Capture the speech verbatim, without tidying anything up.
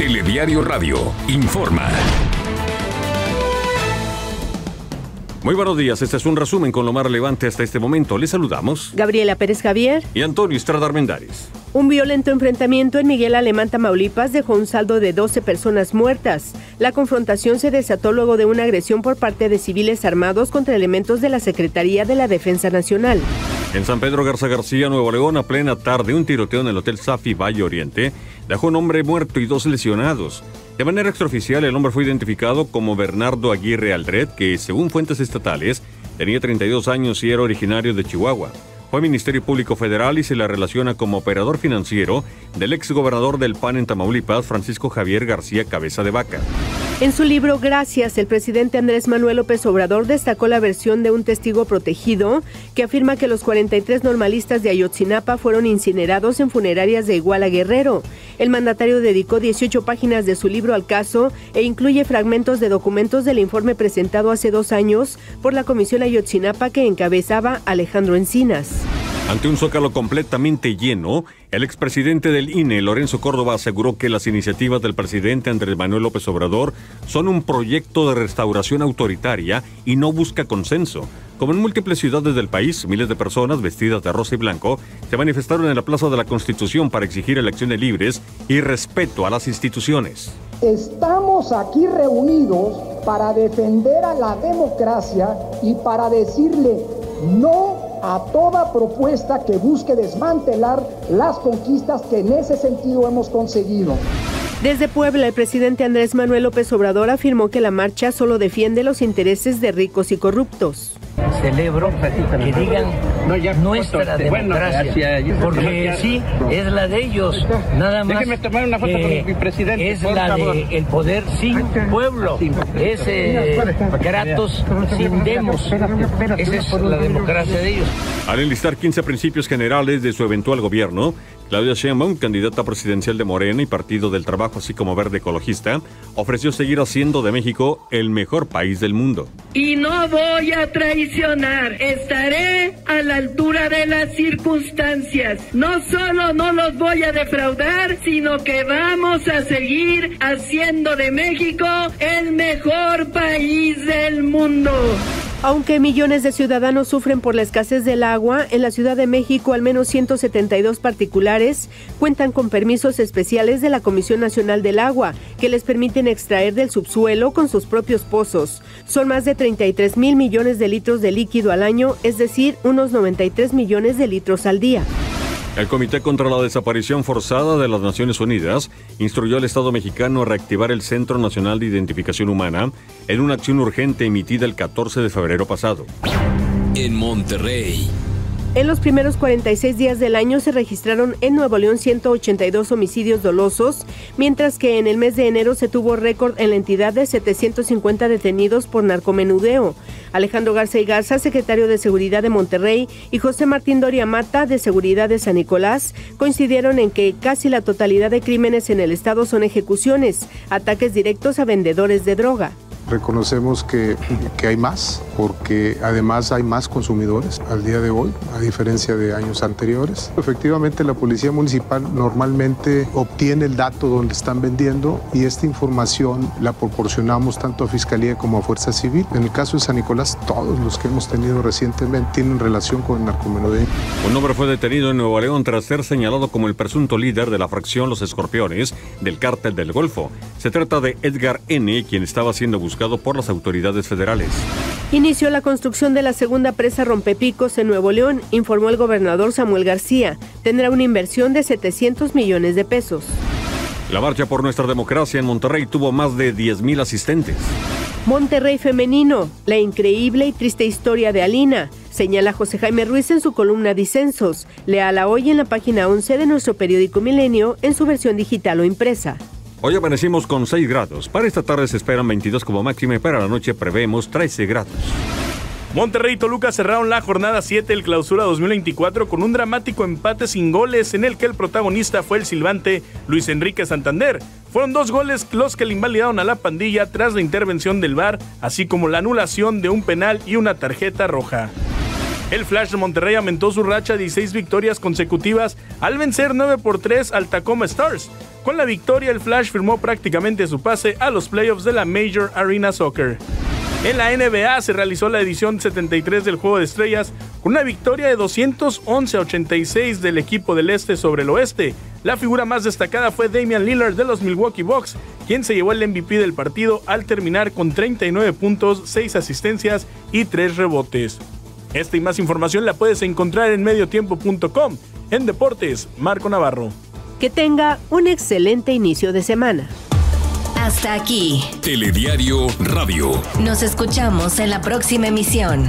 Telediario Radio informa. Muy buenos días, este es un resumen con lo más relevante hasta este momento. Les saludamos Gabriela Pérez Javier y Antonio Estrada Armendáriz. Un violento enfrentamiento en Miguel Alemán, Tamaulipas, dejó un saldo de doce personas muertas. La confrontación se desató luego de una agresión por parte de civiles armados contra elementos de la Secretaría de la Defensa Nacional. En San Pedro Garza García, Nuevo León, a plena tarde, un tiroteo en el Hotel Safi Valle Oriente dejó un hombre muerto y dos lesionados. De manera extraoficial, el hombre fue identificado como Bernardo Aguirre Aldred, que, según fuentes estatales, tenía treinta y dos años y era originario de Chihuahua. Fue Ministerio Público Federal y se la relaciona como operador financiero del exgobernador del P A N en Tamaulipas, Francisco Javier García Cabeza de Vaca. En su libro Gracias, el presidente Andrés Manuel López Obrador destacó la versión de un testigo protegido que afirma que los cuarenta y tres normalistas de Ayotzinapa fueron incinerados en funerarias de Iguala, Guerrero. El mandatario dedicó dieciocho páginas de su libro al caso e incluye fragmentos de documentos del informe presentado hace dos años por la Comisión Ayotzinapa que encabezaba Alejandro Encinas. Ante un zócalo completamente lleno, el expresidente del I N E, Lorenzo Córdoba, aseguró que las iniciativas del presidente Andrés Manuel López Obrador son un proyecto de restauración autoritaria y no busca consenso. Como en múltiples ciudades del país, miles de personas vestidas de rosa y blanco se manifestaron en la Plaza de la Constitución para exigir elecciones libres y respeto a las instituciones. Estamos aquí reunidos para defender a la democracia y para decirle no a toda propuesta que busque desmantelar las conquistas que en ese sentido hemos conseguido. Desde Puebla, el presidente Andrés Manuel López Obrador afirmó que la marcha solo defiende los intereses de ricos y corruptos. Celebro que digan nuestra democracia, porque sí, es la de ellos, nada más. Déjenme tomar una foto con mi presidente. Es la del poder sin pueblo, es eh, gratos sin demos, esa es la democracia de ellos. Al enlistar quince principios generales de su eventual gobierno, Claudia Sheinbaum, candidata presidencial de Morena y Partido del Trabajo, así como Verde Ecologista, ofreció seguir haciendo de México el mejor país del mundo. Y no voy a traicionar, estaré a la altura de las circunstancias. No solo no los voy a defraudar, sino que vamos a seguir haciendo de México el mejor país del mundo. Aunque millones de ciudadanos sufren por la escasez del agua, en la Ciudad de México al menos ciento setenta y dos particulares cuentan con permisos especiales de la Comisión Nacional del Agua, que les permiten extraer del subsuelo con sus propios pozos. Son más de treinta y tres mil millones de litros de líquido al año, es decir, unos noventa y tres millones de litros al día. El Comité contra la Desaparición Forzada de las Naciones Unidas instruyó al Estado mexicano a reactivar el Centro Nacional de Identificación Humana en una acción urgente emitida el catorce de febrero pasado. En Monterrey. En los primeros cuarenta y seis días del año se registraron en Nuevo León ciento ochenta y dos homicidios dolosos, mientras que en el mes de enero se tuvo récord en la entidad de setecientos cincuenta detenidos por narcomenudeo. Alejandro Garza y Garza, secretario de Seguridad de Monterrey, y José Martín Doria Mata, de Seguridad de San Nicolás, coincidieron en que casi la totalidad de crímenes en el estado son ejecuciones, ataques directos a vendedores de droga. Reconocemos que, que hay más, porque además hay más consumidores al día de hoy, a diferencia de años anteriores. Efectivamente, la Policía Municipal normalmente obtiene el dato donde están vendiendo y esta información la proporcionamos tanto a Fiscalía como a Fuerza Civil. En el caso de San Nicolás, todos los que hemos tenido recientemente tienen relación con el narcomenudeo. Un hombre fue detenido en Nuevo León tras ser señalado como el presunto líder de la fracción Los Escorpiones del Cártel del Golfo. Se trata de Edgar N., quien estaba siendo buscado por las autoridades federales. Inició la construcción de la segunda presa Rompepicos en Nuevo León, informó el gobernador Samuel García. Tendrá una inversión de setecientos millones de pesos. La marcha por nuestra democracia en Monterrey tuvo más de diez mil asistentes. Monterrey Femenino, la increíble y triste historia de Alina, señala José Jaime Ruiz en su columna Disensos. Léala hoy en la página once de nuestro periódico Milenio en su versión digital o impresa. Hoy amanecimos con seis grados. Para esta tarde se esperan veintidós como máxima y para la noche prevemos trece grados. Monterrey y Toluca cerraron la jornada siete del Clausura dos mil veinticuatro con un dramático empate sin goles en el que el protagonista fue el silbante Luis Enrique Santander. Fueron dos goles los que le invalidaron a la pandilla tras la intervención del V A R, así como la anulación de un penal y una tarjeta roja. El Flash de Monterrey aumentó su racha a dieciséis victorias consecutivas al vencer nueve por tres al Tacoma Stars. Con la victoria, el Flash firmó prácticamente su pase a los playoffs de la Major Arena Soccer. En la N B A se realizó la edición setenta y tres del Juego de Estrellas con una victoria de doscientos once a ochenta y seis del equipo del Este sobre el Oeste. La figura más destacada fue Damian Lillard de los Milwaukee Bucks, quien se llevó el M V P del partido al terminar con treinta y nueve puntos, seis asistencias y tres rebotes. Esta y más información la puedes encontrar en medio tiempo punto com. En deportes, Marco Navarro. Que tenga un excelente inicio de semana. Hasta aquí, Telediario Radio. Nos escuchamos en la próxima emisión.